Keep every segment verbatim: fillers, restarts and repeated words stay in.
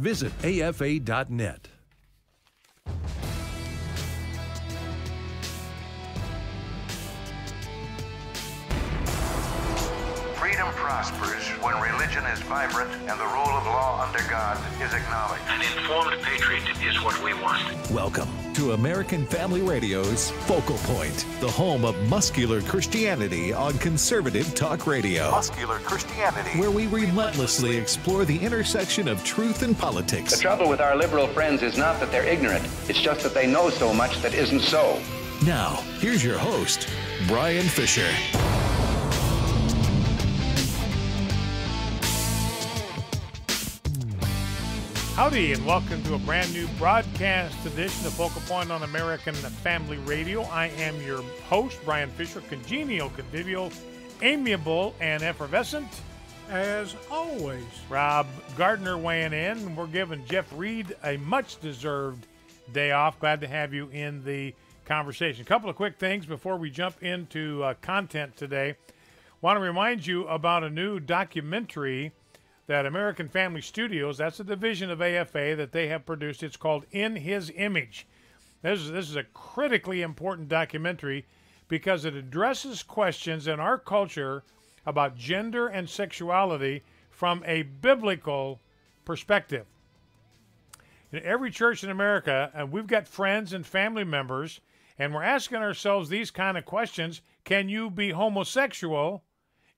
Visit A F A dot net. Freedom prospers when religion is vibrant and the rule of law under God is acknowledged. An informed patriot is what we want. Welcome to American Family Radio's Focal Point, the home of muscular Christianity on conservative talk radio. Muscular Christianity, where we relentlessly explore the intersection of truth and politics. The trouble with our liberal friends is not that they're ignorant. It's just that they know so much that isn't so. Now, here's your host, Bryan Fischer. Howdy, and welcome to a brand new broadcast edition of Focal Point on American Family Radio. I am your host, Bryan Fischer, congenial, convivial, amiable, and effervescent, as always. Rob Gardner weighing in. We're giving Jeff Reed a much-deserved day off. Glad to have you in the conversation. A couple of quick things before we jump into uh, content today. Want to remind you about a new documentary that American Family Studios, that's a division of A F A that they have produced. It's called In His Image. This is, this is a critically important documentary because it addresses questions in our culture about gender and sexuality from a biblical perspective. In every church in America, and we've got friends and family members, and we're asking ourselves these kind of questions. Can you be homosexual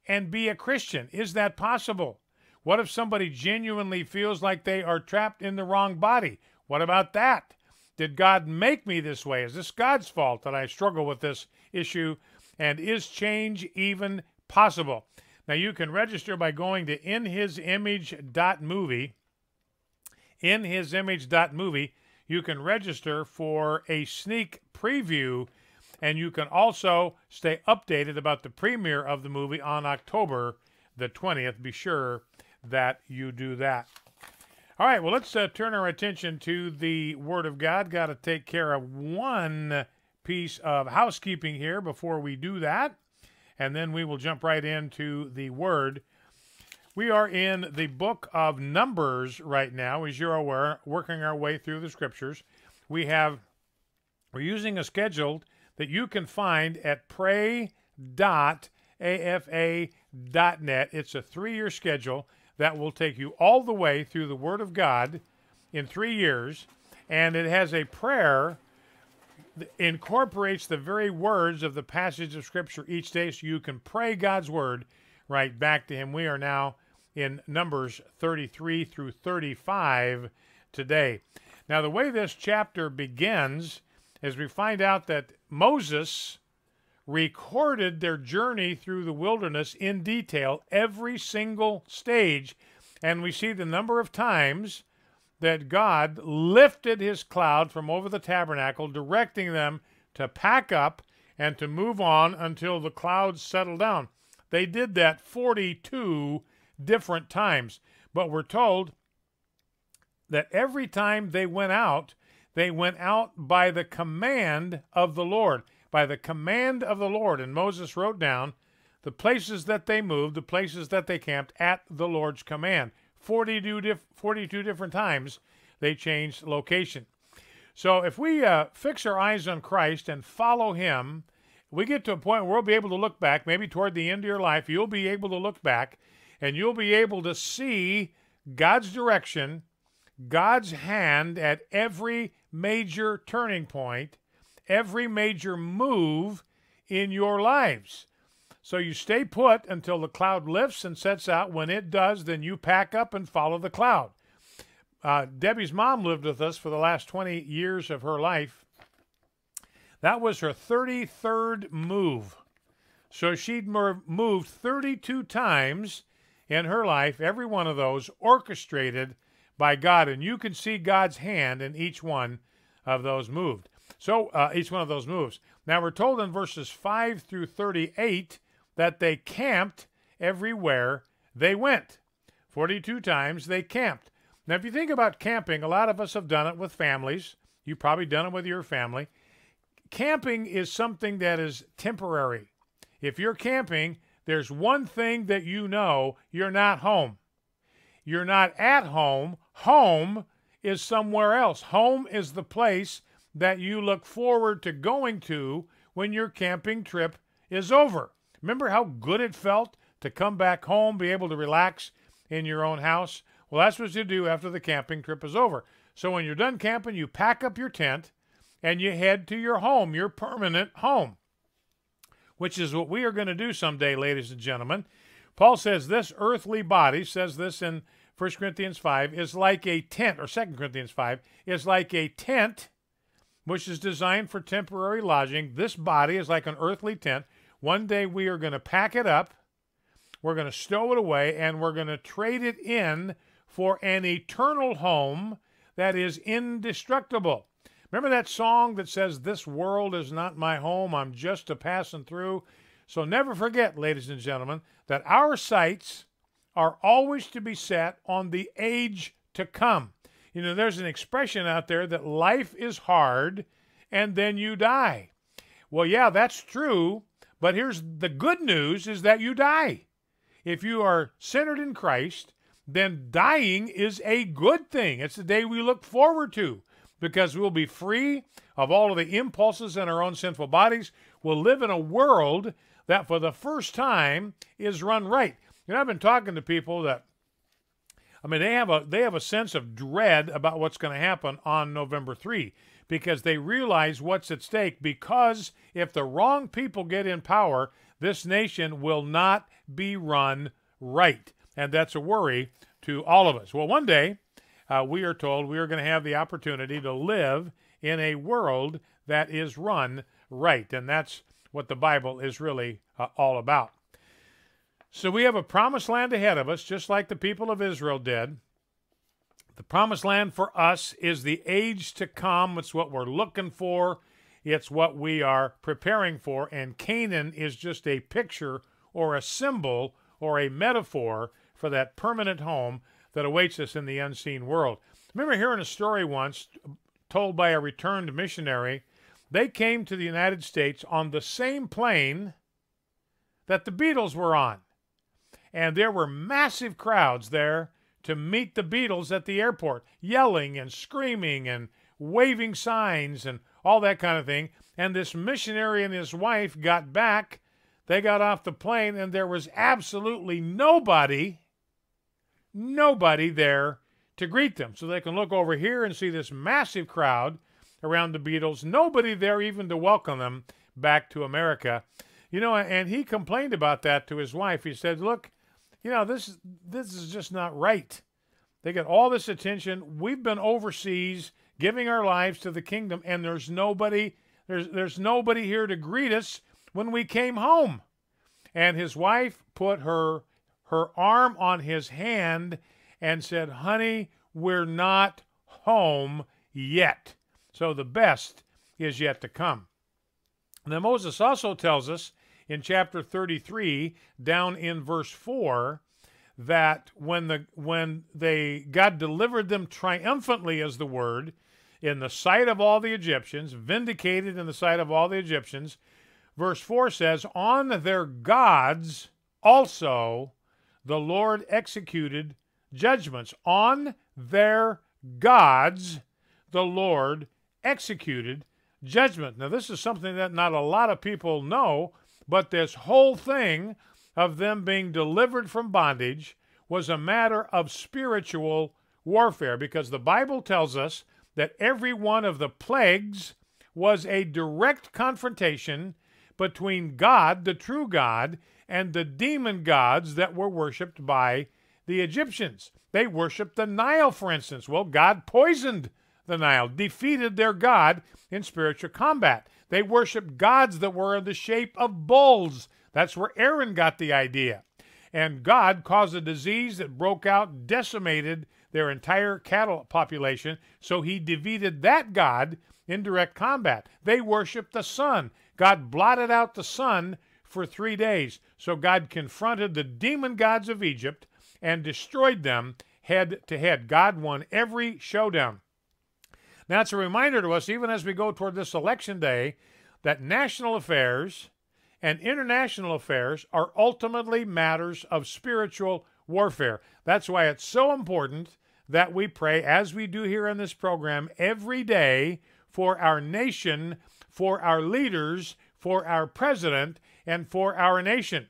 and be a Christian? Is that possible? What if somebody genuinely feels like they are trapped in the wrong body? What about that? Did God make me this way? Is this God's fault that I struggle with this issue? And is change even possible? Now, you can register by going to in his image dot movie. in his image dot movie. You can register for a sneak preview, and you can also stay updated about the premiere of the movie on October the twentieth. Be sure that you do that. All right, well, let's uh, turn our attention to the Word of God. Got to take care of one piece of housekeeping here before we do that, and then we will jump right into the Word. We are in the book of Numbers right now, as you're aware, working our way through the Scriptures. We have, we're using a schedule that you can find at pray dot A F A dot net. It's a three-year schedule that will take you all the way through the Word of God in three years, and it has a prayer that incorporates the very words of the passage of Scripture each day, so you can pray God's Word right back to Him. We are now in Numbers thirty-three through thirty-five today. Now, the way this chapter begins is we find out that Moses recorded their journey through the wilderness in detail, every single stage. And we see the number of times that God lifted His cloud from over the tabernacle, directing them to pack up and to move on until the clouds settled down. They did that forty-two different times. But we're told that every time they went out, they went out by the command of the Lord. By the command of the Lord. And Moses wrote down the places that they moved, the places that they camped, at the Lord's command. forty-two, diff forty-two different times they changed location. So if we uh, fix our eyes on Christ and follow Him, we get to a point where we'll be able to look back, maybe toward the end of your life, you'll be able to look back, and you'll be able to see God's direction, God's hand at every major turning point, every major move in your lives. So you stay put until the cloud lifts and sets out. When it does, then you pack up and follow the cloud. Uh, Debbie's mom lived with us for the last twenty years of her life. That was her thirty-third move. So she'd moved thirty-two times in her life, every one of those orchestrated by God. And you can see God's hand in each one of those moves. So uh, each one of those moves. Now, we're told in verses five through thirty-eight that they camped everywhere they went. forty-two times they camped. Now, if you think about camping, a lot of us have done it with families. You've probably done it with your family. Camping is something that is temporary. If you're camping, there's one thing that you know: you're not home. You're not at home. Home is somewhere else. Home is the place that you look forward to going to when your camping trip is over. Remember how good it felt to come back home, be able to relax in your own house? Well, that's what you do after the camping trip is over. So when you're done camping, you pack up your tent and you head to your home, your permanent home, which is what we are going to do someday, ladies and gentlemen. Paul says this earthly body, says this in First Corinthians five, is like a tent, or Second Corinthians five, is like a tent which is designed for temporary lodging. This body is like an earthly tent. One day we are going to pack it up, we're going to stow it away, and we're going to trade it in for an eternal home that is indestructible. Remember that song that says, "This world is not my home, I'm just a passing through"? So never forget, ladies and gentlemen, that our sights are always to be set on the age to come. You know, there's an expression out there that life is hard and then you die. Well, yeah, that's true, but here's the good news is that you die. If you are centered in Christ, then dying is a good thing. It's the day we look forward to, because we'll be free of all of the impulses in our own sinful bodies. We'll live in a world that for the first time is run right. You know, I've been talking to people that, I mean, they have a, they have a sense of dread about what's going to happen on November third, because they realize what's at stake, because if the wrong people get in power, this nation will not be run right. And that's a worry to all of us. Well, one day, Uh, we are told we are going to have the opportunity to live in a world that is run right. And that's what the Bible is really uh, all about. So we have a promised land ahead of us, just like the people of Israel did. The promised land for us is the age to come. It's what we're looking for. It's what we are preparing for. And Canaan is just a picture or a symbol or a metaphor for that permanent home that awaits us in the unseen world. Remember hearing a story once told by a returned missionary. They came to the United States on the same plane that the Beatles were on. And there were massive crowds there to meet the Beatles at the airport, yelling and screaming and waving signs and all that kind of thing. And this missionary and his wife got back. They got off the plane, and there was absolutely nobody Nobody there to greet them. So they can look over here and see this massive crowd around the Beatles. Nobody there even to welcome them back to America. You know, and he complained about that to his wife. He said, look, you know, this, this is just not right. They get all this attention. We've been overseas giving our lives to the kingdom, and there's nobody, there's, there's nobody here to greet us when we came home. And his wife put her her arm on his hand and said, honey, we're not home yet. So the best is yet to come. Now, Moses also tells us in chapter thirty-three, down in verse four, that when, the, when they, God delivered them triumphantly, as the word, in the sight of all the Egyptians, vindicated in the sight of all the Egyptians, verse four says, on their gods also the Lord executed judgments. On their gods, the Lord executed judgment. Now, this is something that not a lot of people know, but this whole thing of them being delivered from bondage was a matter of spiritual warfare, because the Bible tells us that every one of the plagues was a direct confrontation between God, the true God, and the demon gods that were worshipped by the Egyptians. They worshipped the Nile, for instance. Well, God poisoned the Nile, defeated their god in spiritual combat. They worshipped gods that were in the shape of bulls. That's where Aaron got the idea. And God caused a disease that broke out, decimated their entire cattle population, so he defeated that god in direct combat. They worshipped the sun. God blotted out the sun for three days. So God confronted the demon gods of Egypt and destroyed them head to head. God won every showdown. Now, it's a reminder to us, even as we go toward this election day, that national affairs and international affairs are ultimately matters of spiritual warfare. That's why it's so important that we pray, as we do here on this program, every day for our nation, for our leaders, for our president, and for our nation.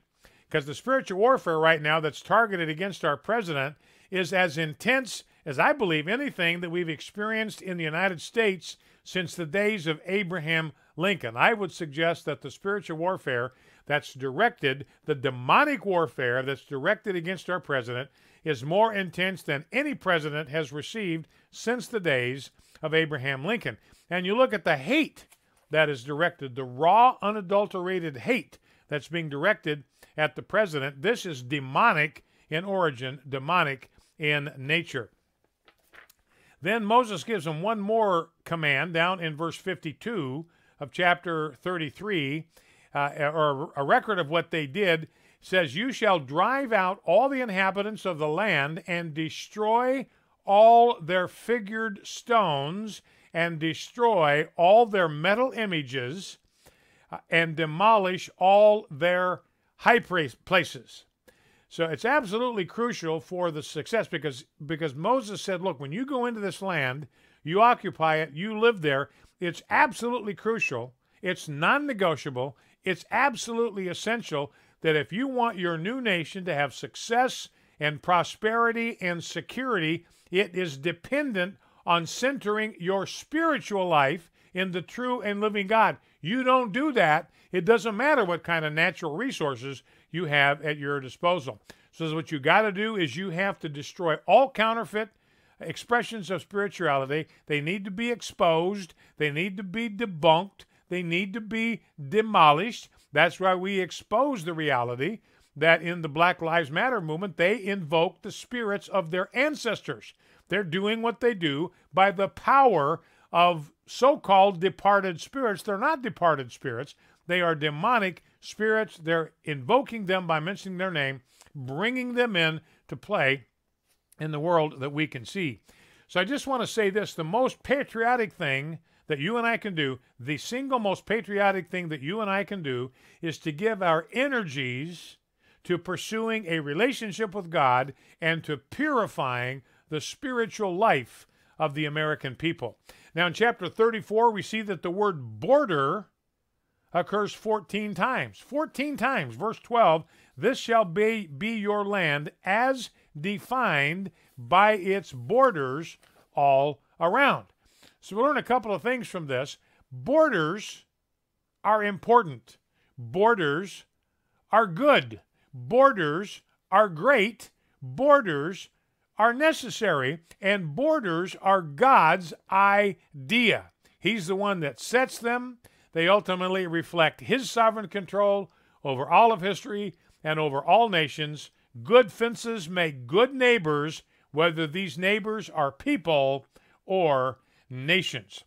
Because the spiritual warfare right now that's targeted against our president is as intense as I believe anything that we've experienced in the United States since the days of Abraham Lincoln. I would suggest that the spiritual warfare that's directed, the demonic warfare that's directed against our president, is more intense than any president has received since the days of Abraham Lincoln. And you look at the hate that is directed, the raw, unadulterated hate that's being directed at the president. This is demonic in origin, demonic in nature. Then Moses gives them one more command down in verse fifty-two of chapter thirty-three, uh, or a record of what they did. Says, "You shall drive out all the inhabitants of the land and destroy all their figured stones and destroy all their metal images and demolish all their high places." So it's absolutely crucial for the success, because, because Moses said, look, when you go into this land, you occupy it, you live there, it's absolutely crucial, it's non-negotiable, it's absolutely essential that if you want your new nation to have success and prosperity and security, it is dependent on centering your spiritual life in the true and living God. You don't do that, it doesn't matter what kind of natural resources you have at your disposal. So what you got to do is you have to destroy all counterfeit expressions of spirituality. They need to be exposed. They need to be debunked. They need to be demolished. That's why we expose the reality that in the Black Lives Matter movement, they invoke the spirits of their ancestors. They're doing what they do by the power of so-called departed spirits. They're not departed spirits. They are demonic spirits. They're invoking them by mentioning their name, bringing them in to play in the world that we can see. So I just want to say this, the most patriotic thing that you and I can do, the single most patriotic thing that you and I can do is to give our energies to pursuing a relationship with God and to purifying the spiritual life of the American people. Now in chapter thirty-four, we see that the word border occurs fourteen times. fourteen times. Verse twelve, "This shall be, be your land as defined by its borders all around." So we'll learn a couple of things from this. Borders are important. Borders are good. Borders are great. Borders are necessary. And borders are God's idea. He's the one that sets them. They ultimately reflect his sovereign control over all of history and over all nations. Good fences make good neighbors, whether these neighbors are people or nations.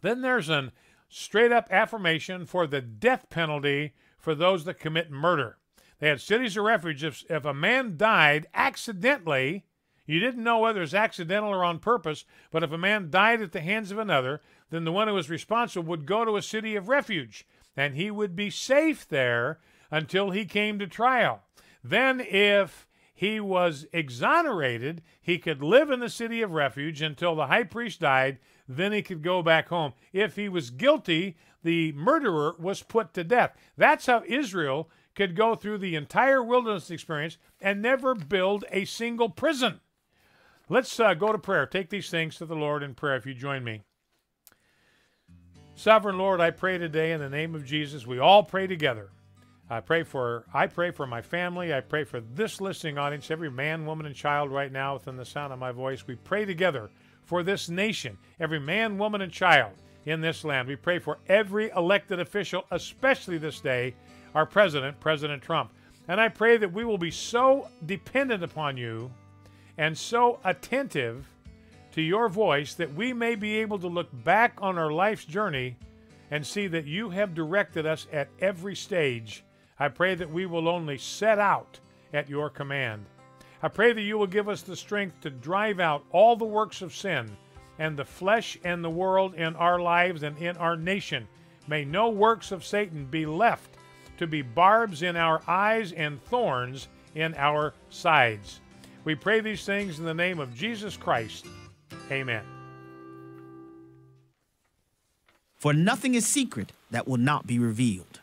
Then there's a straight-up affirmation for the death penalty for those that commit murder. They had cities of refuge. If, if a man died accidentally, you didn't know whether it was accidental or on purpose, but if a man died at the hands of another, then the one who was responsible would go to a city of refuge, and he would be safe there until he came to trial. Then if he was exonerated, he could live in the city of refuge until the high priest died, then he could go back home. If he was guilty, the murderer was put to death. That's how Israel could go through the entire wilderness experience and never build a single prison. Let's uh, go to prayer. Take these things to the Lord in prayer if you join me. Sovereign Lord, I pray today in the name of Jesus. We all pray together. I pray for I pray for my family. I pray for this listening audience, every man, woman, and child right now within the sound of my voice. We pray together for this nation, every man, woman, and child in this land. We pray for every elected official, especially this day, our president, President Trump. And I pray that we will be so dependent upon you and so attentive to your voice that we may be able to look back on our life's journey and see that you have directed us at every stage. I pray that we will only set out at your command. I pray that you will give us the strength to drive out all the works of sin and the flesh and the world in our lives and in our nation. May no works of Satan be left to be barbs in our eyes and thorns in our sides. We pray these things in the name of Jesus Christ. Amen. For nothing is secret that will not be revealed.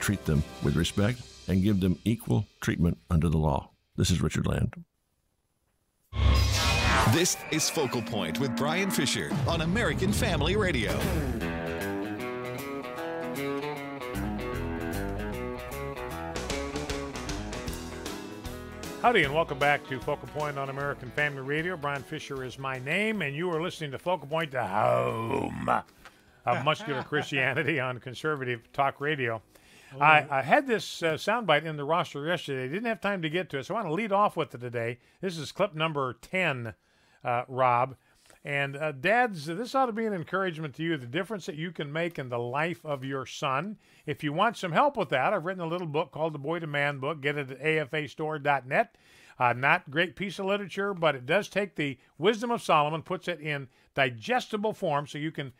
Treat them with respect and give them equal treatment under the law. This is Richard Land. This is Focal Point with Bryan Fischer on American Family Radio. Howdy and welcome back to Focal Point on American Family Radio. Bryan Fischer is my name and you are listening to Focal Point, the home of muscular Christianity on conservative talk radio. Oh, I, I had this uh, soundbite in the roster yesterday. Didn't have time to get to it, so I want to lead off with it today. This is clip number ten, uh, Rob. And uh, dads, this ought to be an encouragement to you, the difference that you can make in the life of your son. If you want some help with that, I've written a little book called The Boy to Man Book. Get it at A F A store dot net. Uh, not a great piece of literature, but it does take the wisdom of Solomon, puts it in digestible form so you can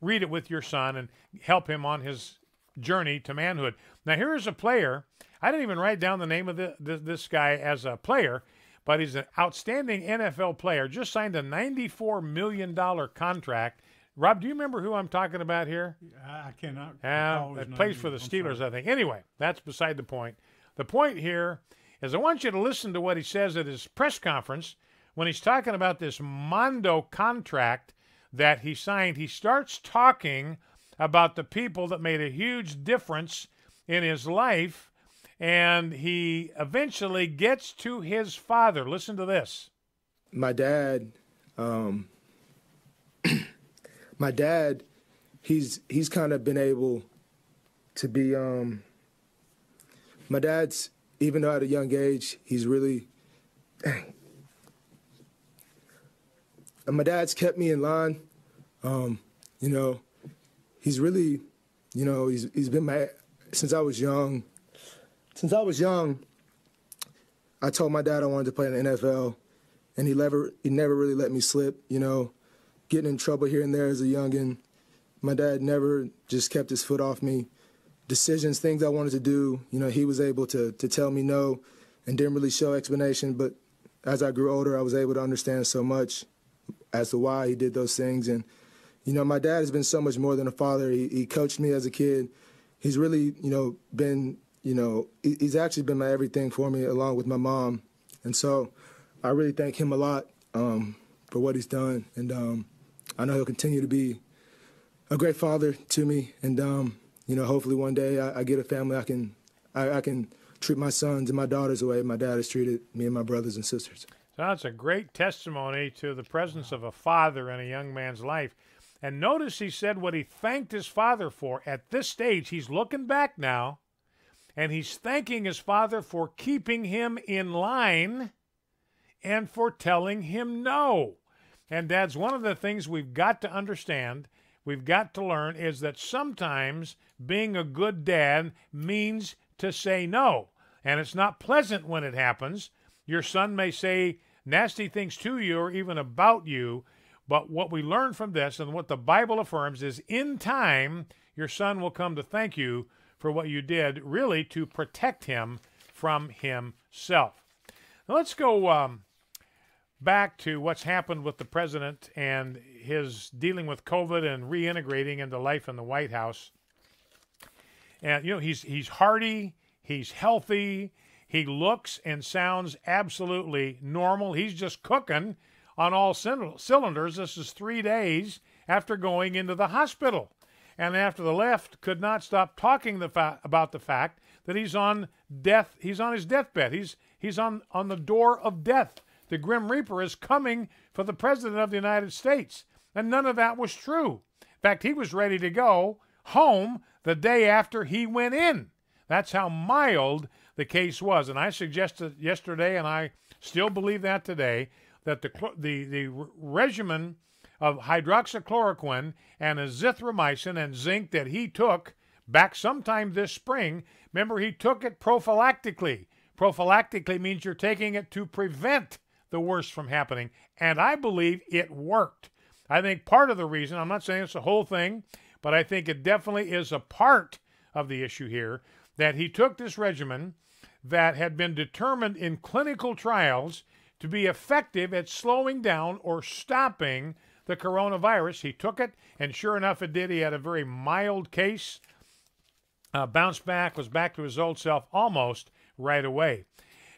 read it with your son and help him on his journey to manhood. Now, here is a player. I didn't even write down the name of the, the, this guy as a player, but he's an outstanding N F L player. Just signed a ninety-four million dollars contract. Rob, do you remember who I'm talking about here? I cannot. Uh, it plays for the Steelers, I think. Anyway, that's beside the point. The point here is I want you to listen to what he says at his press conference when he's talking about this Mondo contract that he signed. He starts talking about the people that made a huge difference in his life, and he eventually gets to his father. Listen to this. My dad, um, my dad, he's he's kind of been able to be. Um, my dad's, even though at a young age, he's really. Dang. And my dad's kept me in line, um, you know. he's really, you know, he's he's been my since I was young. Since I was young, I told my dad I wanted to play in the N F L, and he never he never really let me slip. You know, getting in trouble here and there as a youngin', my dad never just kept his foot off me. Decisions, things I wanted to do, you know, he was able to to tell me no, and didn't really show explanation. But as I grew older, I was able to understand so much as to why he did those things. And, you know, my dad has been so much more than a father. He, he coached me as a kid. He's really, you know, been, you know, he, he's actually been my everything for me, along with my mom. And so I really thank him a lot um, for what he's done. And um, I know he'll continue to be a great father to me. And, um, you know, hopefully one day I, I get a family I can, I, I can treat my sons and my daughters the way my dad has treated me and my brothers and sisters. That's a great testimony to the presence of a father in a young man's life. And notice he said what he thanked his father for. At this stage, he's looking back now, and he's thanking his father for keeping him in line and for telling him no. And Dad's, one of the things we've got to understand, we've got to learn, is that sometimes being a good dad means to say no. And it's not pleasant when it happens. Your son may say nasty things to you or even about you, but what we learn from this and what the Bible affirms is in time, your son will come to thank you for what you did, really to protect him from himself. Now let's go um, back to what's happened with the president and his dealing with COVID and reintegrating into life in the White House. And, you know, he's, he's hearty, he's healthy, he looks and sounds absolutely normal. He's just cooking on all cylinders. This is three days after going into the hospital. And after the left could not stop talking the fa about the fact that he's on death, he's on his deathbed. He's, he's on, on the door of death. The Grim Reaper is coming for the President of the United States. And none of that was true. In fact, he was ready to go home the day after he went in. That's how mild the case was. And I suggested yesterday, and I still believe that today, that the, the, the regimen of hydroxychloroquine and azithromycin and zinc that he took back sometime this spring, remember, he took it prophylactically. Prophylactically means you're taking it to prevent the worst from happening. And I believe it worked. I think part of the reason, I'm not saying it's the whole thing, but I think it definitely is a part of the issue here, that he took this regimen that had been determined in clinical trials to be effective at slowing down or stopping the coronavirus. He took it, and sure enough, it did. He had a very mild case, uh, bounced back, was back to his old self almost right away.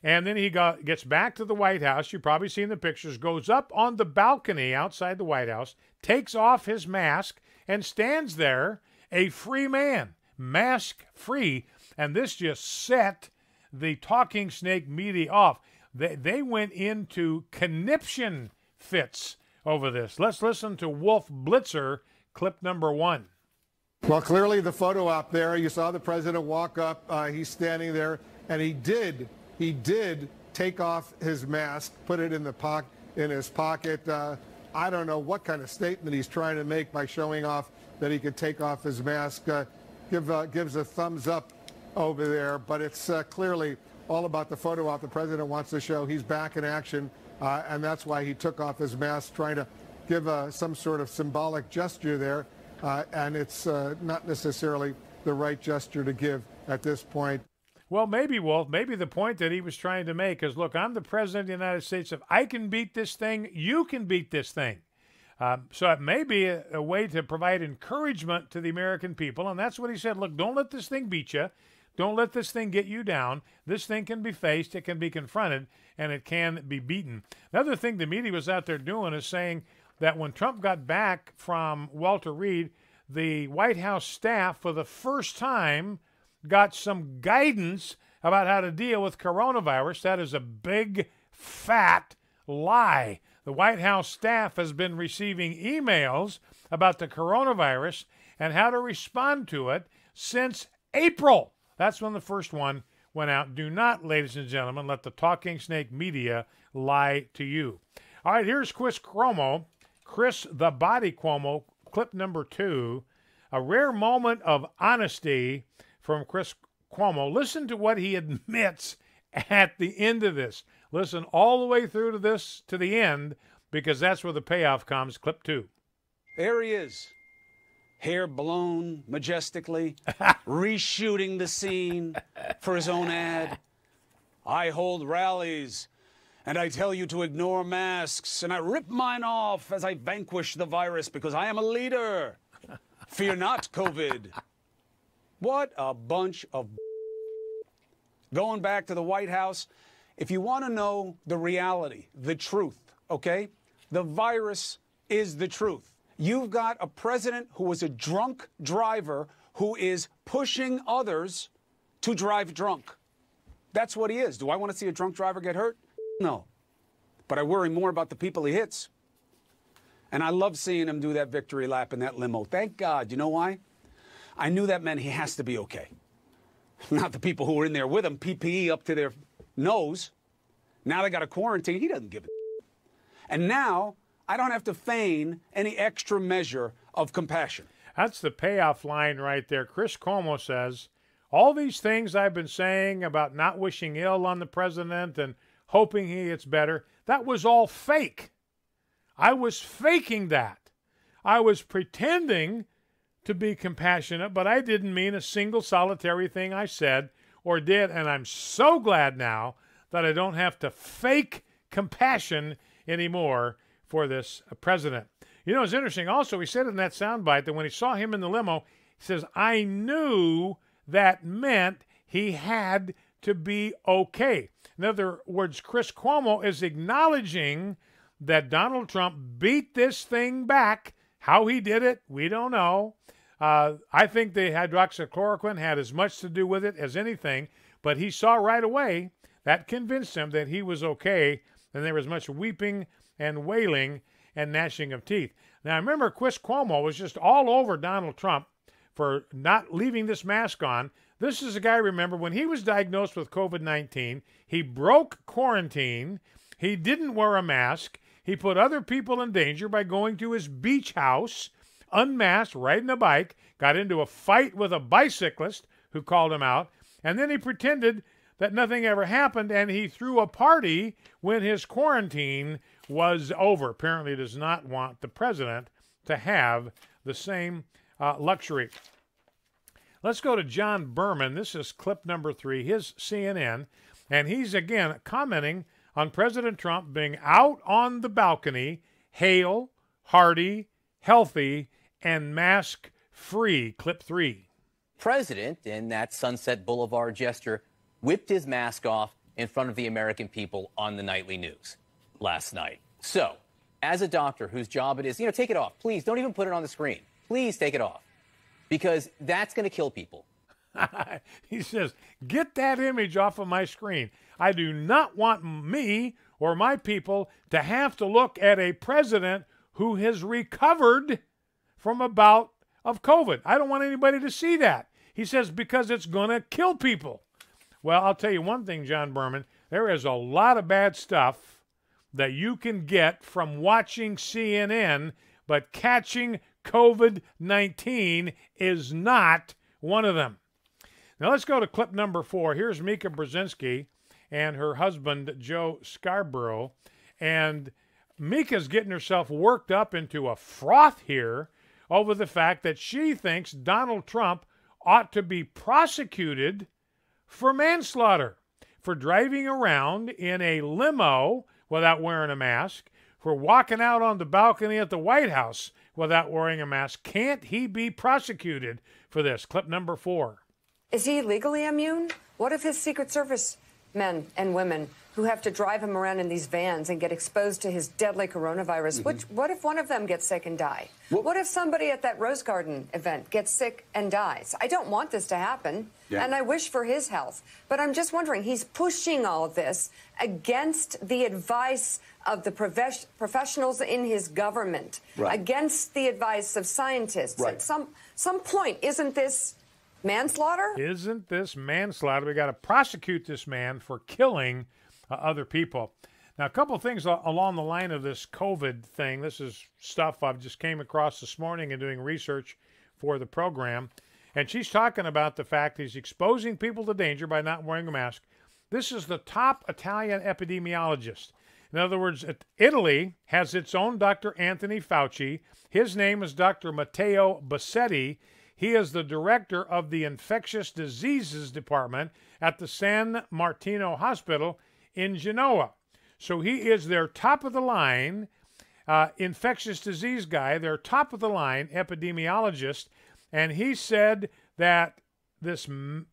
And then he got, gets back to the White House. You've probably seen the pictures. Goes up on the balcony outside the White House, takes off his mask, and stands there a free man, mask-free. And this just set the talking snake media off. They, they went into conniption fits over this. Let's listen to Wolf Blitzer, clip number one. Well, clearly the photo op there, you saw the president walk up. Uh, he's standing there, and he did, he did take off his mask, put it in, the po in his pocket. Uh, I don't know what kind of statement he's trying to make by showing off that he could take off his mask. Uh, give, uh, gives a thumbs up over there, but it's uh, clearly all about the photo op. The president wants to show he's back in action, uh, and that's why he took off his mask, trying to give uh, some sort of symbolic gesture there, uh, and it's uh, not necessarily the right gesture to give at this point. Well, maybe, Wolf, maybe the point that he was trying to make is, look, I'm the president of the United States. If I can beat this thing, you can beat this thing. Uh, so it may be a, a way to provide encouragement to the American people, and that's what he said. Look, don't let this thing beat you. Don't let this thing get you down. This thing can be faced, it can be confronted, and it can be beaten. Another thing the media was out there doing is saying that when Trump got back from Walter Reed, the White House staff for the first time got some guidance about how to deal with coronavirus. That is a big, fat lie. The White House staff has been receiving emails about the coronavirus and how to respond to it since April. That's when the first one went out. Do not, ladies and gentlemen, let the talking snake media lie to you. All right, here's Chris Cuomo, Chris the Body Cuomo, clip number two, a rare moment of honesty from Chris Cuomo. Listen to what he admits at the end of this. Listen all the way through to this, to the end, because that's where the payoff comes. Clip two. There he is. Hair blown majestically, reshooting the scene for his own ad. I hold rallies, and I tell you to ignore masks, and I rip mine off as I vanquish the virus because I am a leader. Fear not, COVID. What a bunch of going back to the White House. If you want to know the reality, the truth, okay? The virus is the truth. You've got a president who was a drunk driver who is pushing others to drive drunk. That's what he is. Do I want to see a drunk driver get hurt? No. But I worry more about the people he hits. And I love seeing him do that victory lap in that limo. Thank God. You know why? I knew that meant he has to be okay. Not the people who were in there with him, P P E up to their nose. Now they got a quarantine. He doesn't give a and now I don't have to feign any extra measure of compassion. That's the payoff line right there. Chris Cuomo says, all these things I've been saying about not wishing ill on the president and hoping he gets better, that was all fake. I was faking that. I was pretending to be compassionate, but I didn't mean a single solitary thing I said or did, and I'm so glad now that I don't have to fake compassion anymore for this president. You know, it's interesting. Also, he said in that soundbite that when he saw him in the limo, he says, I knew that meant he had to be okay. In other words, Chris Cuomo is acknowledging that Donald Trump beat this thing back. How he did it, we don't know. Uh, I think the hydroxychloroquine had as much to do with it as anything, but he saw right away that convinced him that he was okay, and there was much weeping and wailing and gnashing of teeth. Now, remember, Chris Cuomo was just all over Donald Trump for not leaving this mask on. This is a guy, remember, when he was diagnosed with COVID nineteen, he broke quarantine. He didn't wear a mask. He put other people in danger by going to his beach house, unmasked, riding a bike, got into a fight with a bicyclist who called him out, and then he pretended that nothing ever happened, and he threw a party when his quarantine was over. Apparently does not want the president to have the same uh, luxury. Let's go to John Berman. This is clip number three, his C N N, and he's again commenting on President Trump being out on the balcony, hale, hearty, healthy, and mask-free. Clip three. President, in that Sunset Boulevard gesture, whipped his mask off in front of the American people on the nightly news last night. So, as a doctor whose job it is, you know, take it off. Please, don't even put it on the screen. Please take it off, because that's going to kill people. He says, get that image off of my screen. I do not want me or my people to have to look at a president who has recovered from a bout of COVID. I don't want anybody to see that. He says, because it's going to kill people. Well, I'll tell you one thing, John Berman, there is a lot of bad stuff that you can get from watching C N N, but catching COVID nineteen is not one of them. Now, let's go to clip number four. Here's Mika Brzezinski and her husband, Joe Scarborough. And Mika's getting herself worked up into a froth here over the fact that she thinks Donald Trump ought to be prosecuted for manslaughter, for driving around in a limo without wearing a mask, for walking out on the balcony at the White House without wearing a mask. Can't he be prosecuted for this? Clip number four. Is he legally immune? What of his Secret Service men and women who have to drive him around in these vans and get exposed to his deadly coronavirus? Mm-hmm. Which, what if one of them gets sick and die? What? What if somebody at that Rose Garden event gets sick and dies? I don't want this to happen, yeah. And I wish for his health. But I'm just wondering, he's pushing all of this against the advice of the prof professionals in his government, right, against the advice of scientists. Right. At some, some point, isn't this manslaughter? Isn't this manslaughter? We got to prosecute this man for killing uh, other people. Now, a couple of things along the line of this COVID thing. This is stuff I've just came across this morning in doing research for the program. And she's talking about the fact he's exposing people to danger by not wearing a mask. This is the top Italian epidemiologist. In other words, Italy has its own Doctor Anthony Fauci. His name is Doctor Matteo Bassetti. He is the director of the Infectious Diseases Department at the San Martino Hospital in Genoa. So he is their top-of-the-line uh, infectious disease guy, their top-of-the-line epidemiologist, and he said that this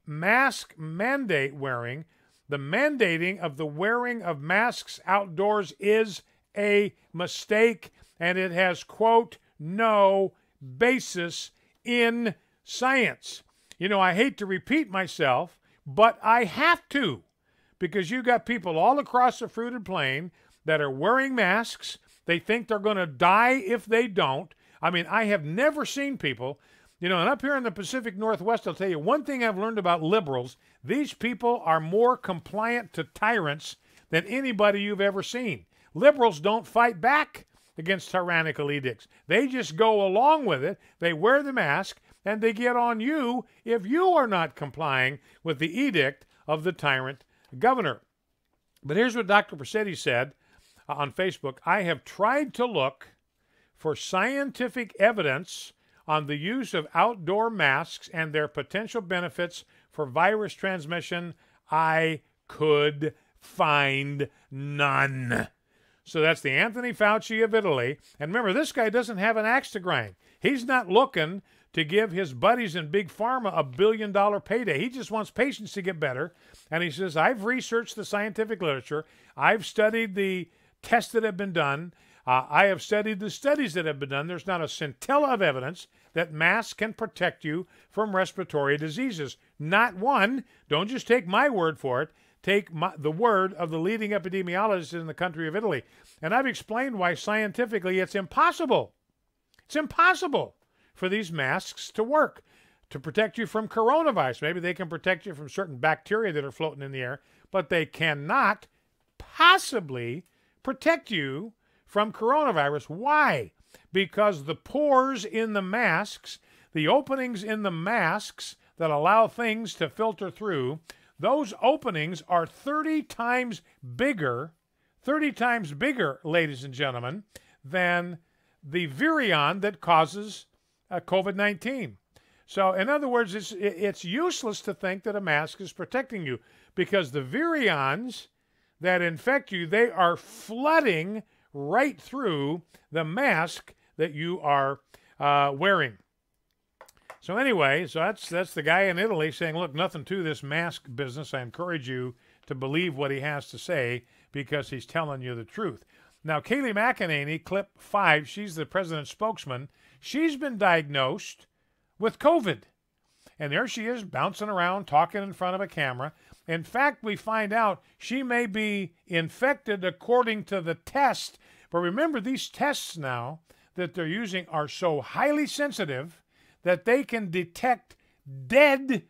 mask mandate wearing, the mandating of the wearing of masks outdoors is a mistake, and it has, quote, no basis in science. You know, I hate to repeat myself, but I have to, because you got people all across the fruited plain that are wearing masks. They think they're going to die if they don't. I mean, I have never seen people, you know, and up here in the Pacific Northwest, I'll tell you one thing I've learned about liberals. These people are more compliant to tyrants than anybody you've ever seen. Liberals don't fight back against tyrannical edicts. They just go along with it. They wear the mask, and they get on you if you are not complying with the edict of the tyrant governor. But here's what Doctor Bassetti said on Facebook. I have tried to look for scientific evidence on the use of outdoor masks and their potential benefits for virus transmission. I could find none. So that's the Anthony Fauci of Italy. And remember, this guy doesn't have an axe to grind. He's not looking to give his buddies in Big Pharma a billion dollar payday. He just wants patients to get better. And he says, I've researched the scientific literature. I've studied the tests that have been done. Uh, I have studied the studies that have been done. There's not a scintilla of evidence that masks can protect you from respiratory diseases. Not one. Don't just take my word for it. Take my, the word of the leading epidemiologist in the country of Italy. And I've explained why scientifically it's impossible. It's impossible for these masks to work, to protect you from coronavirus. Maybe they can protect you from certain bacteria that are floating in the air, but they cannot possibly protect you from coronavirus. Why? Because the pores in the masks, the openings in the masks that allow things to filter through, those openings are thirty times bigger, thirty times bigger, ladies and gentlemen, than the virion that causes uh, COVID nineteen. So, in other words, it's, it's useless to think that a mask is protecting you, because the virions that infect you, they are flooding right through the mask that you are uh, wearing. So anyway, so that's, that's the guy in Italy saying, look, nothing to this mask business. I encourage you to believe what he has to say, because he's telling you the truth. Now, Kayleigh McEnany, clip five, she's the president's spokesman. She's been diagnosed with COVID. And there she is bouncing around, talking in front of a camera. In fact, we find out she may be infected according to the test. But remember, these tests now that they're using are so highly sensitive that they can detect dead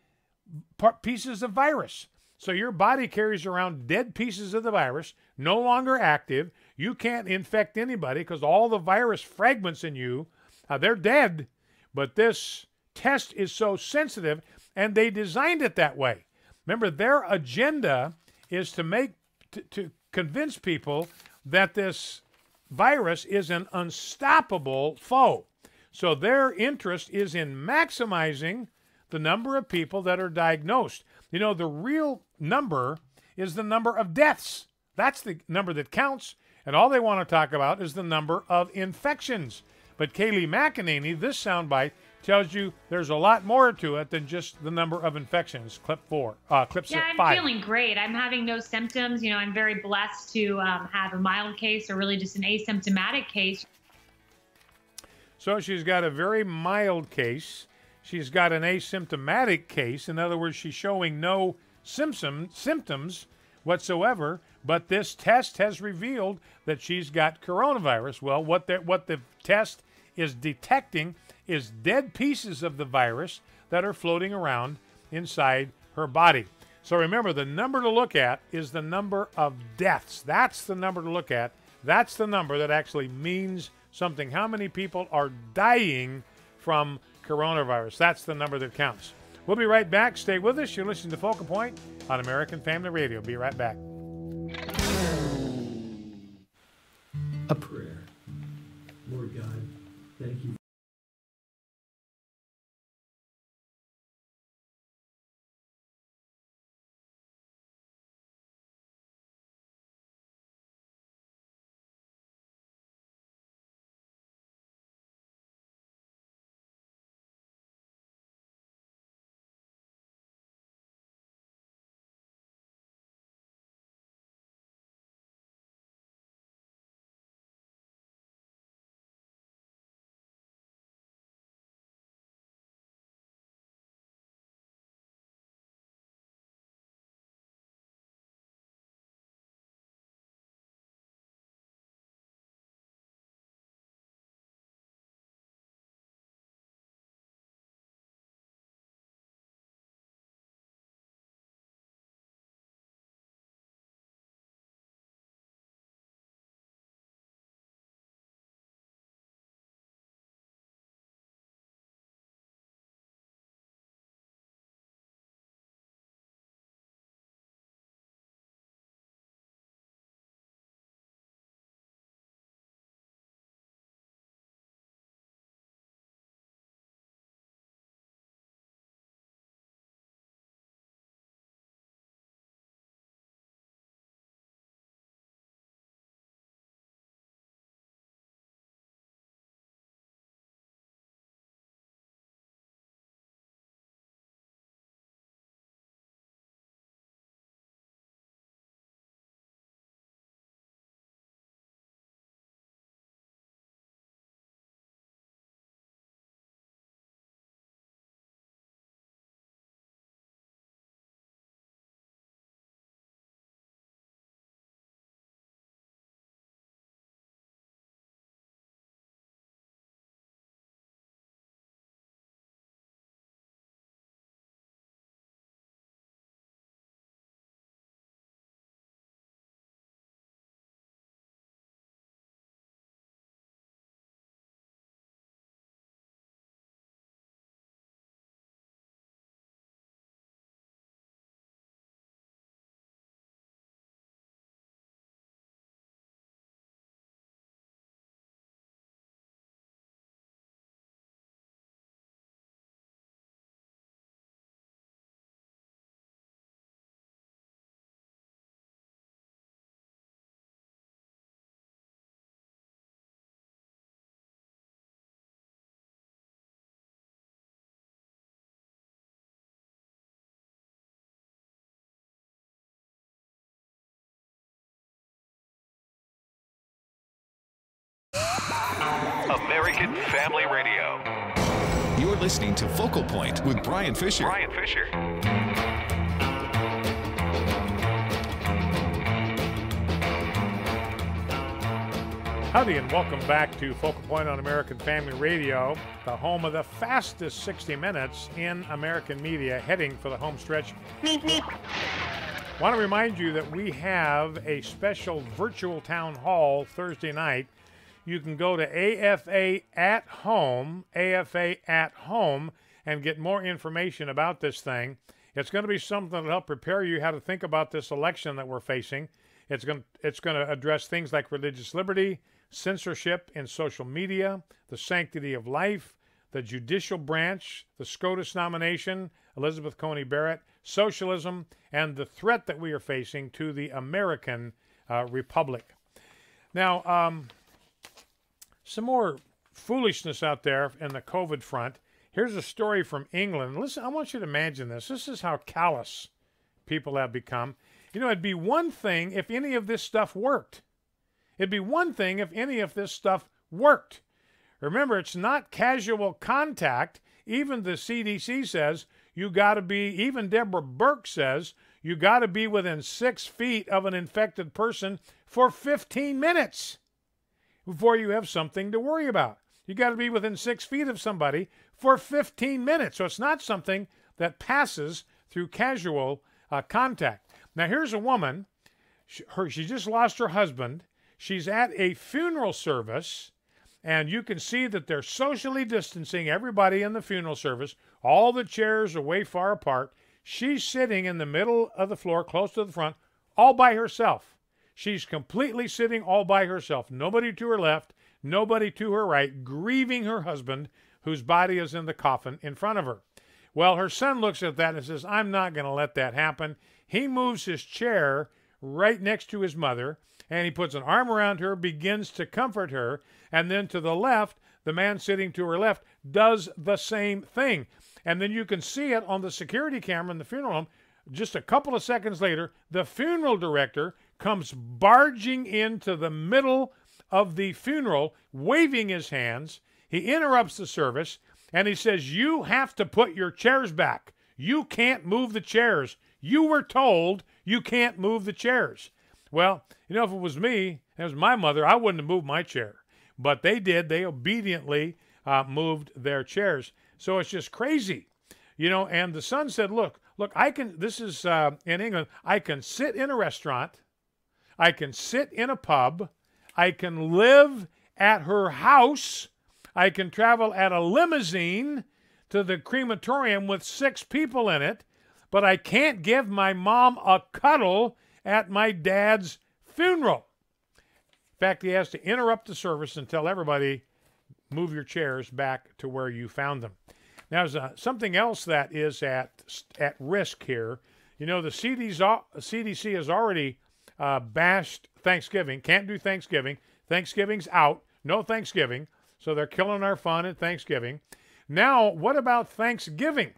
pieces of virus. So your body carries around dead pieces of the virus, no longer active. You can't infect anybody because all the virus fragments in you, uh, they're dead. But this test is so sensitive, and they designed it that way. Remember, their agenda is to make, to, to convince people that this virus is an unstoppable foe. So their interest is in maximizing the number of people that are diagnosed. You know, the real number is the number of deaths. That's the number that counts. And all they want to talk about is the number of infections. But Kayleigh McEnany, this soundbite, tells you there's a lot more to it than just the number of infections. Clip four, uh, clip yeah, six, five. Yeah, I'm feeling great. I'm having no symptoms. You know, I'm very blessed to um, have a mild case, or really just an asymptomatic case. So she's got a very mild case. She's got an asymptomatic case. In other words, she's showing no symptom, symptoms whatsoever, but this test has revealed that she's got coronavirus. Well, what the, what the test is detecting is dead pieces of the virus that are floating around inside her body. So remember, the number to look at is the number of deaths. That's the number to look at. That's the number that actually means something. How many people are dying from coronavirus. That's the number that counts. We'll be right back. Stay with us. You're listening to Focal Point on American Family Radio. Be right back. A prayer. Lord God, thank you. American Family Radio. You're listening to Focal Point with Bryan Fischer. Bryan Fischer. Howdy and welcome back to Focal Point on American Family Radio, the home of the fastest sixty minutes in American media, heading for the home stretch. I want to remind you that we have a special virtual town hall Thursday night. You can go to A F A at Home, A F A at Home, and get more information about this thing. It's going to be something that will help prepare you how to think about this election that we're facing. It's going to, it's going to address things like religious liberty, censorship in social media, the sanctity of life, the judicial branch, the SCOTUS nomination, Elizabeth Coney Barrett, socialism, and the threat that we are facing to the American uh, Republic. Now, um... some more foolishness out there in the COVID front. Here's a story from England. Listen, I want you to imagine this. This is how callous people have become. You know, it'd be one thing if any of this stuff worked. It'd be one thing if any of this stuff worked. Remember, it's not casual contact. Even the C D C says you got to be, even Deborah Birx says, you got to be within six feet of an infected person for fifteen minutes. Before you have something to worry about. You got to be within six feet of somebody for fifteen minutes. So it's not something that passes through casual uh, contact. Now, here's a woman. She, her, she just lost her husband. She's at a funeral service, And you can see that they're socially distancing everybody in the funeral service. All the chairs are way far apart. She's sitting in the middle of the floor, close to the front, all by herself. She's completely sitting all by herself. Nobody to her left, nobody to her right, grieving her husband, whose body is in the coffin in front of her. Well, her son looks at that and says, I'm not going to let that happen. He moves his chair right next to his mother, and he puts an arm around her, begins to comfort her, and then to the left, the man sitting to her left does the same thing. And then you can see it on the security camera in the funeral home. Just a couple of seconds later, the funeral director comes barging into the middle of the funeral, waving his hands. He interrupts the service, and he says, you have to put your chairs back. You can't move the chairs. You were told you can't move the chairs. Well, you know, if it was me, if it was my mother, I wouldn't have moved my chair. But they did. They obediently uh, moved their chairs. So it's just crazy, you know. And the son said, look, look, I can, this is uh, in England, I can sit in a restaurant. I can sit in a pub. I can live at her house. I can travel at a limousine to the crematorium with six people in it. But I can't give my mom a cuddle at my dad's funeral. In fact, he has to interrupt the service and tell everybody, move your chairs back to where you found them. Now, there's uh, something else that is at at risk here. You know, the C D C has already uh, bashed Thanksgiving. Can't do Thanksgiving. Thanksgiving's out. No Thanksgiving. So they're killing our fun at Thanksgiving. Now, what about Thanksgiving?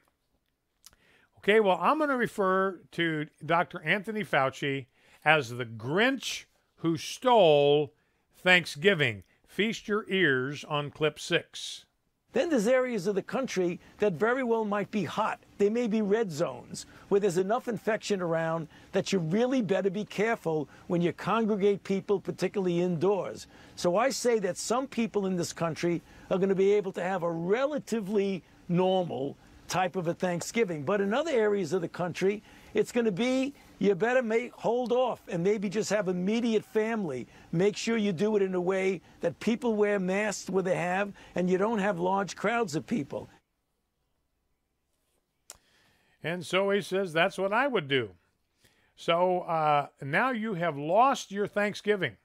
Okay, well, I'm going to refer to Doctor Anthony Fauci as the Grinch who stole Thanksgiving. Feast your ears on clip six. Then there's areas of the country that very well might be hot. They may be red zones where there's enough infection around that you really better be careful when you congregate people, particularly indoors. So I say that some people in this country are going to be able to have a relatively normal type of a Thanksgiving. But in other areas of the country, it's going to be you better make, hold off and maybe just have immediate family. Make sure you do it in a way that people wear masks where they have and you don't have large crowds of people. And so he says, that's what I would do. So uh, now you have lost your Thanksgiving.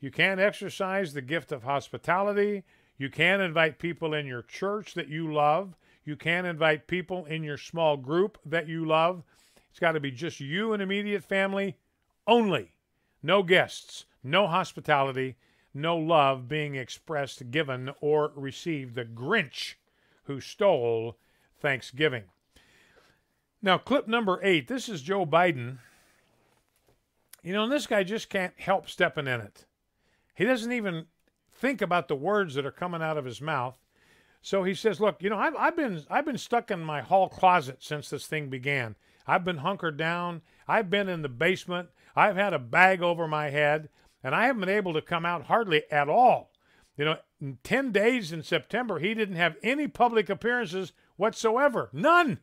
You can't exercise the gift of hospitality. You can't invite people in your church that you love. You can't invite people in your small group that you love. It's got to be just you and immediate family only. No guests, no hospitality, no love being expressed, given, or received. The Grinch who stole Thanksgiving. Now, clip number eight. This is Joe Biden. You know, and this guy just can't help stepping in it. He doesn't even think about the words that are coming out of his mouth. So he says, look, you know, I've, I've been I've been stuck in my hall closet since this thing began. I've been hunkered down. I've been in the basement. I've had a bag over my head, and I haven't been able to come out hardly at all. You know, in ten days in September, he didn't have any public appearances whatsoever. None.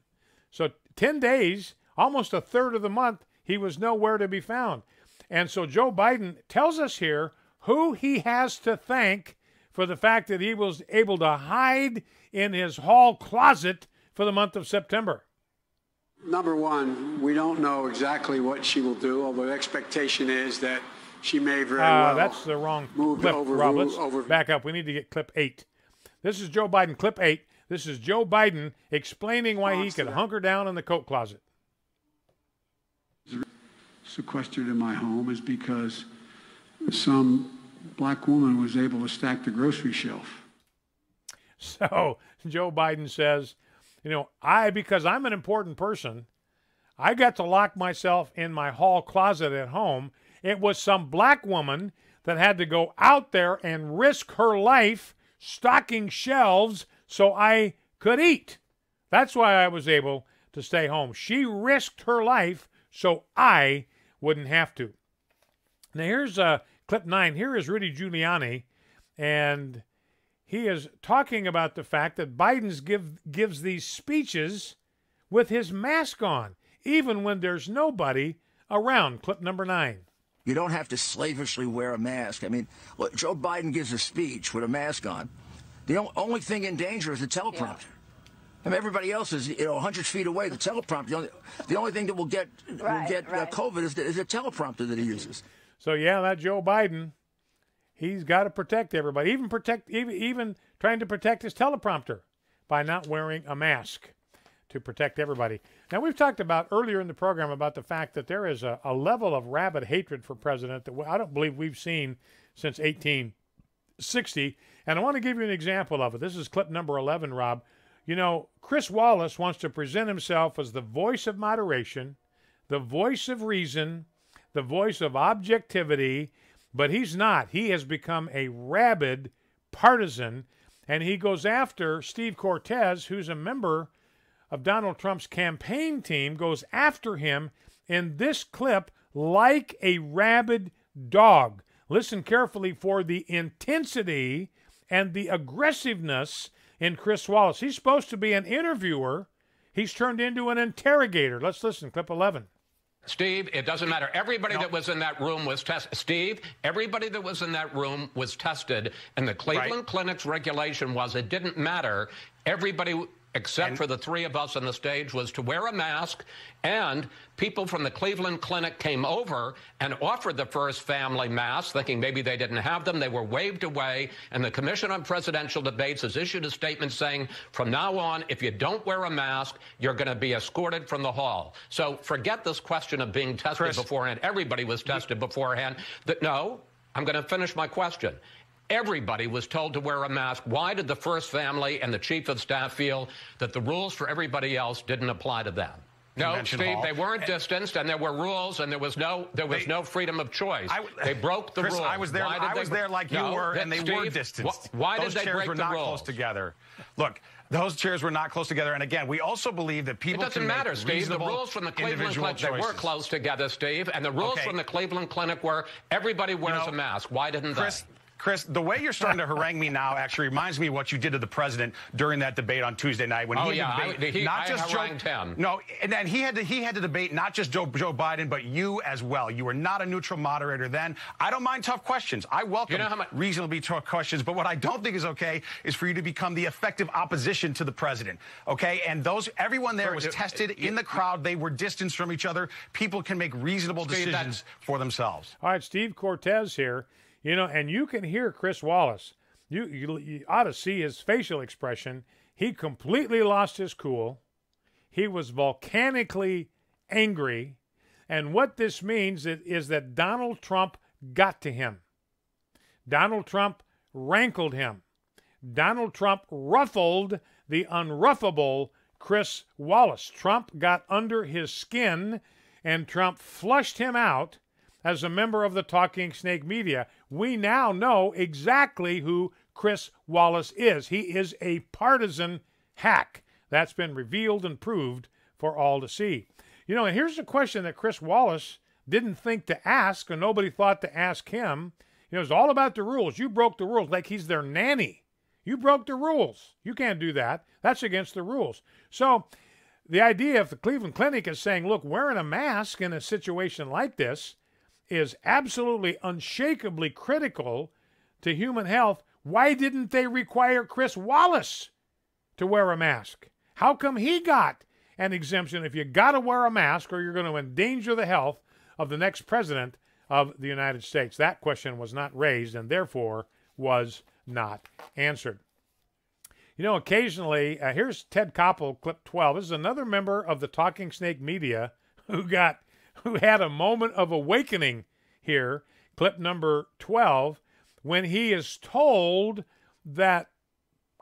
So ten days, almost a third of the month, he was nowhere to be found. And so Joe Biden tells us here who he has to thank for the fact that he was able to hide in his hall closet for the month of September. Number one, we don't know exactly what she will do, although the expectation is that she may very uh, well. That's the wrong move clip, over, Rob. Let's over. back up. We need to get clip eight. This is Joe Biden, clip eight. This is Joe Biden explaining why he could hunker down in the coat closet. Sequestered in my home is because some black woman was able to stack the grocery shelf. So Joe Biden says, you know, I, because I'm an important person, I got to lock myself in my hall closet at home. It was some black woman that had to go out there and risk her life stocking shelves so I could eat. That's why I was able to stay home. She risked her life so I wouldn't have to. Now, here's uh, clip nine. Here is Rudy Giuliani, and he is talking about the fact that Biden's give, gives these speeches with his mask on, even when there's nobody around. Clip number nine. You don't have to slavishly wear a mask. I mean, look, Joe Biden gives a speech with a mask on. The only thing in danger is the teleprompter. Yeah. I mean, everybody else is, you know, one hundred feet away. The teleprompter, the only, the only thing that will get right, will get right. uh, COVID is the, is the teleprompter that he uses. So yeah, that Joe Biden, he's got to protect everybody, even protect even even trying to protect his teleprompter by not wearing a mask to protect everybody. Now, we've talked about earlier in the program about the fact that there is a, a level of rabid hatred for president that I don't believe we've seen since eighteen sixty, and I want to give you an example of it. This is clip number eleven, Rob. You know, Chris Wallace wants to present himself as the voice of moderation, the voice of reason, the voice of objectivity, but he's not. He has become a rabid partisan, and he goes after Steve Cortez, who's a member of Donald Trump's campaign team, goes after him in this clip like a rabid dog. Listen carefully for the intensity and the aggressiveness in Chris Wallace. He's supposed to be an interviewer. He's turned into an interrogator. Let's listen, clip eleven. Steve, it doesn't matter. Everybody no. that was in that room was tested. Steve, everybody that was in that room was tested, and the Cleveland right. Clinic's regulation was it didn't matter. Everybody except and for the three of us on the stage was to wear a mask, and people from the Cleveland Clinic came over and offered the first family masks, thinking maybe they didn't have them. They were waved away, and the Commission on Presidential Debates has issued a statement saying, from now on, if you don't wear a mask, you're going to be escorted from the hall. So forget this question of being tested Chris, beforehand. Everybody was tested beforehand. That, no, I'm going to finish my question. Everybody was told to wear a mask. Why did the first family and the chief of staff feel that the rules for everybody else didn't apply to them? No, Steve, they weren't distanced, and there were rules, and there was no there was no freedom of choice. They broke the rules. I was there. I was there like you were, and they were distanced. Why did they break the rules? Those chairs were not close together. Look, those chairs were not close together. And again, we also believe that people. It doesn't matter, Steve. The rules from the Cleveland Clinic, they were close together, Steve, and the rules from the Cleveland Clinic were everybody wears a mask. Why didn't they? Chris, the way you're starting to harangue me now actually reminds me of what you did to the president during that debate on Tuesday night when oh, he, yeah. debate, I, he not just Joe, him. No, and then he had to he had to debate not just Joe, Joe Biden but you as well. You were not a neutral moderator then. I don't mind tough questions. I welcome you know how much, reasonably tough questions, but what I don't think is okay is for you to become the effective opposition to the president. Okay, and those everyone there was tested in the crowd. They were distanced from each other. People can make reasonable Steve, decisions for themselves. All right, Steve Cortez here. You know, and you can hear Chris Wallace. You, you, you ought to see his facial expression. He completely lost his cool. He was volcanically angry. And what this means is, is that Donald Trump got to him. Donald Trump rankled him. Donald Trump ruffled the unruffable Chris Wallace. Trump got under his skin, and Trump flushed him out. As a member of the Talking Snake Media, we now know exactly who Chris Wallace is. He is a partisan hack. That's been revealed and proved for all to see. You know, and here's the question that Chris Wallace didn't think to ask, or nobody thought to ask him. You know, it's all about the rules. You broke the rules, like he's their nanny. You broke the rules. You can't do that. That's against the rules. So the idea of the Cleveland Clinic is saying, look, wearing a mask in a situation like this is absolutely unshakably critical to human health. Why didn't they require Chris Wallace to wear a mask? How come he got an exemption? If you got to wear a mask or you're going to endanger the health of the next president of the United States? That question was not raised and therefore was not answered. You know, occasionally, uh, here's Ted Koppel, clip twelve. This is another member of the Talking Snake Media who got who had a moment of awakening here, clip number twelve, when he is told that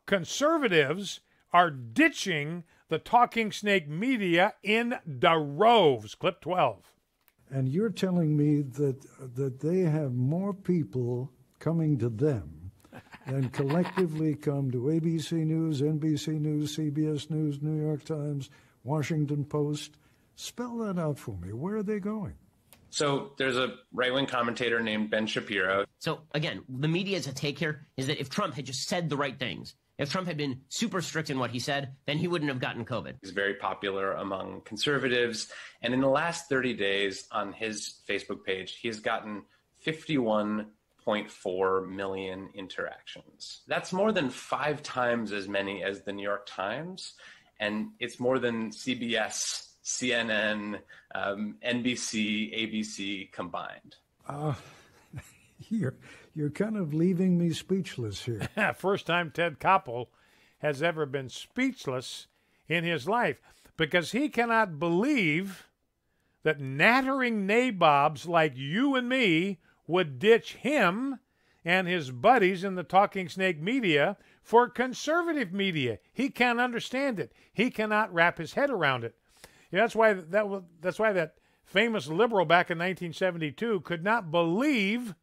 conservatives are ditching the Talking Snake Media in the droves. Clip twelve. And you're telling me that that they have more people coming to them than collectively come to A B C News, N B C News, C B S News, New York Times, Washington Post. Spell that out for me. Where are they going? So there's a right-wing commentator named Ben Shapiro. So, again, the media's take here is that if Trump had just said the right things, If Trump had been super strict in what he said, then he wouldn't have gotten COVID. He's very popular among conservatives. And in the last thirty days on his Facebook page, he has gotten fifty-one point four million interactions. That's more than five times as many as the New York Times. And it's more than C B S, C N N, um, N B C, A B C combined. Uh, you're, you're kind of leaving me speechless here. First time Ted Koppel has ever been speechless in his life, because he cannot believe that nattering nabobs like you and me would ditch him and his buddies in the Talking Snake media for conservative media. He can't understand it. He cannot wrap his head around it. Yeah, that's why that that's why that famous liberal back in nineteen seventy-two could not believe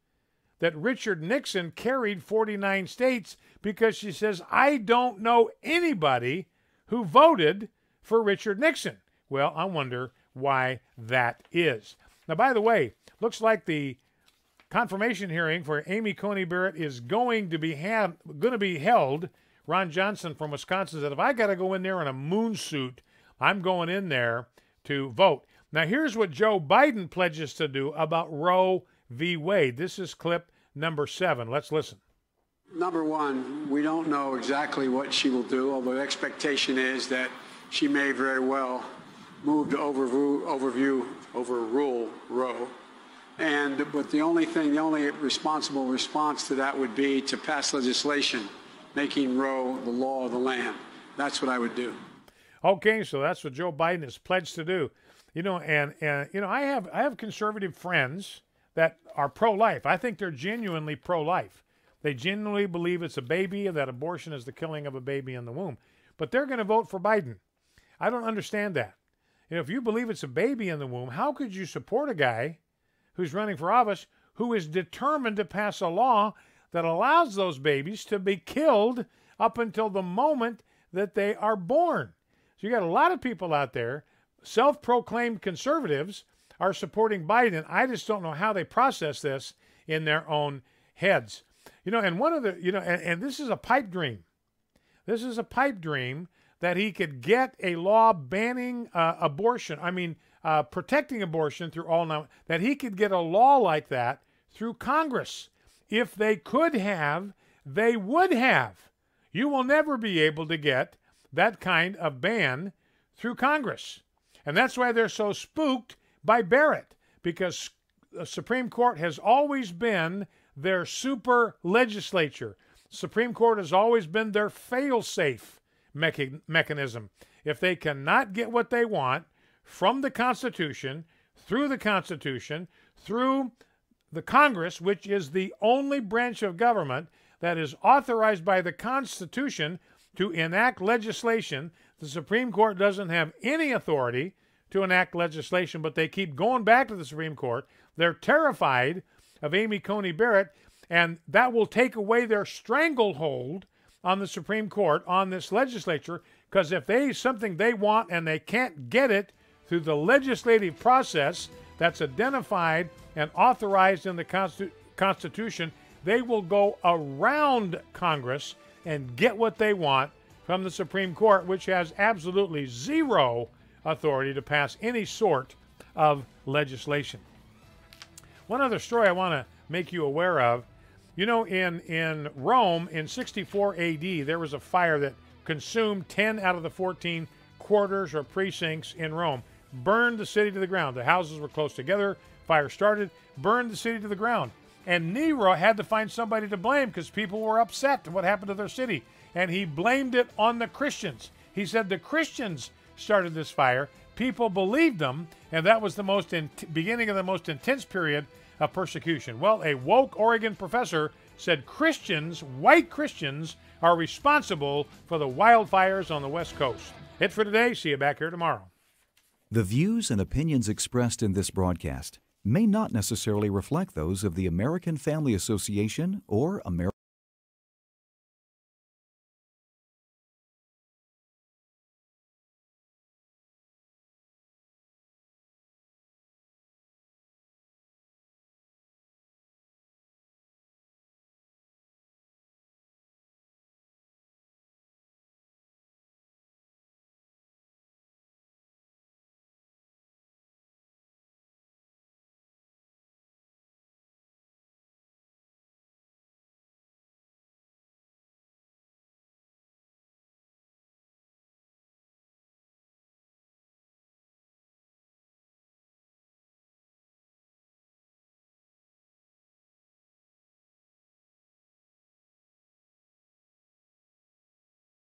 that Richard Nixon carried forty-nine states, because she says, I don't know anybody who voted for Richard Nixon. Well, I wonder why that is. Now, by the way, looks like the confirmation hearing for Amy Coney Barrett is going to be have going to be held. Ron Johnson from Wisconsin said, if I got to go in there in a moon suit, I'm going in there to vote. Now, here's what Joe Biden pledges to do about Roe v. Wade. This is clip number seven. Let's listen. Number one, we don't know exactly what she will do, although the expectation is that she may very well move to overview, overview, overrule Roe. And but the only thing, the only responsible response to that would be to pass legislation making Roe the law of the land. That's what I would do. Okay, so that's what Joe Biden has pledged to do, you know. And and you know, I have I have conservative friends that are pro-life. I think they're genuinely pro-life. They genuinely believe it's a baby and that abortion is the killing of a baby in the womb. But they're going to vote for Biden. I don't understand that. You know, if you believe it's a baby in the womb, how could you support a guy who's running for office who is determined to pass a law that allows those babies to be killed up until the moment that they are born? So you got a lot of people out there, self-proclaimed conservatives, are supporting Biden. I just don't know how they process this in their own heads. You know, and one of the, you know, and, and this is a pipe dream. This is a pipe dream that he could get a law banning uh, abortion. I mean, uh, protecting abortion through all now, that he could get a law like that through Congress. If they could have, they would have. You will never be able to get that kind of ban through Congress. And that's why they're so spooked by Barrett, because the Supreme Court has always been their super legislature. Supreme Court has always been their fail-safe mecha- mechanism. If they cannot get what they want from the Constitution, through the Constitution, through the Congress, which is the only branch of government that is authorized by the Constitution to enact legislation, the Supreme Court doesn't have any authority to enact legislation, but they keep going back to the Supreme Court. They're terrified of Amy Coney Barrett, and that will take away their stranglehold on the Supreme Court, on this legislature, because if they something they want and they can't get it through the legislative process that's identified and authorized in the Constitu- Constitution, they will go around Congress and get what they want from the Supreme Court, which has absolutely zero authority to pass any sort of legislation. One other story I want to make you aware of. You know, in, in Rome in sixty-four A D, there was a fire that consumed ten out of the fourteen quarters or precincts in Rome, burned the city to the ground. The houses were close together, fire started, burned the city to the ground. And Nero had to find somebody to blame because people were upset at what happened to their city. And he blamed it on the Christians. He said the Christians started this fire. People believed them. And that was the most in- beginning of the most intense period of persecution. Well, a woke Oregon professor said Christians, white Christians, are responsible for the wildfires on the West Coast. It for today. See you back here tomorrow. The views and opinions expressed in this broadcast may not necessarily reflect those of the American Family Association or American